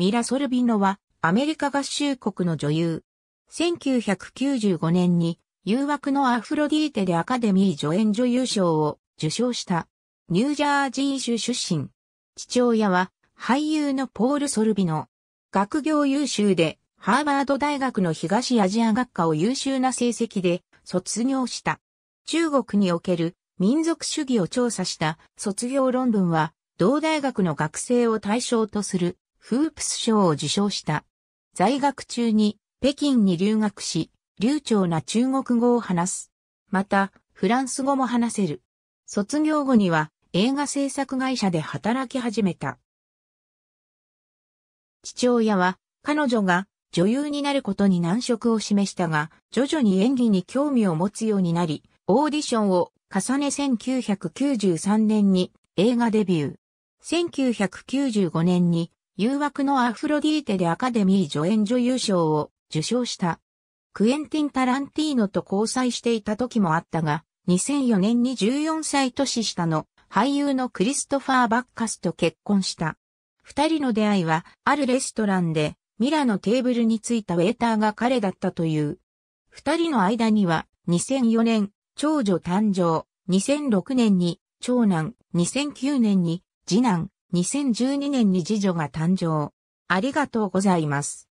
ミラ・ソルビノはアメリカ合衆国の女優。1995年に誘惑のアフロディーテでアカデミー助演女優賞を受賞した。ニュージャージー州出身。父親は俳優のポール・ソルビノ。学業優秀でハーバード大学の東アジア学科を優秀な成績で卒業した。中国における民族主義を調査した卒業論文は同大学の学生を対象とするフープス賞を受賞した。在学中に北京に留学し、流暢な中国語を話す。また、フランス語も話せる。卒業後には映画制作会社で働き始めた。父親は彼女が女優になることに難色を示したが、徐々に演技に興味を持つようになり、オーディションを重ね1993年に映画デビュー。1995年に誘惑のアフロディーテでアカデミー助演女優賞を受賞した。クエンティン・タランティーノと交際していた時もあったが、2004年に14歳年下の俳優のクリストファー・バッカスと結婚した。二人の出会いは、あるレストランで、ミラのテーブルについたウェイターが彼だったという。二人の間には、2004年、長女誕生、2006年に、長男、2009年に、次男、2012年に次女が誕生。ありがとうございます。